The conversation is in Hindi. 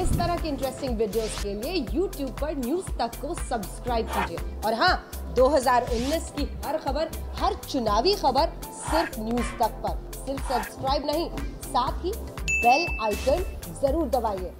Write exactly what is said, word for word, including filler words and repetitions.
इस तरह के इंटरेस्टिंग वीडियोस के लिए यूट्यूब पर न्यूज तक को सब्सक्राइब कीजिए। और हाँ, दो हज़ार उन्नीस की हर खबर, हर चुनावी खबर सिर्फ न्यूज तक पर। सिर्फ सब्सक्राइब नहीं, साथ ही बेल आइकन जरूर दबाइए।